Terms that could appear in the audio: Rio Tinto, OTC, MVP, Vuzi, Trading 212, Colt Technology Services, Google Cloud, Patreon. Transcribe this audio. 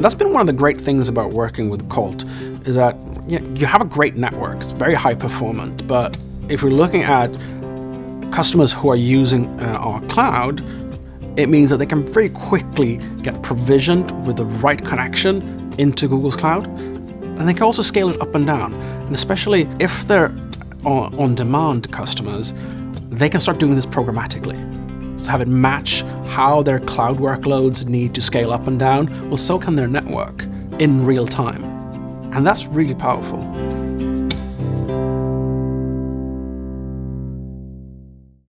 That's been one of the great things about working with Colt, is that you have a great network. It's very high performant, but if we're looking at customers who are using our cloud, it means that they can very quickly get provisioned with the right connection into Google's cloud, and they can also scale it up and down. And especially if they're on-demand customers, they can start doing this programmatically. So have it match how their cloud workloads need to scale up and down. Well, so can their network in real time. And that's really powerful.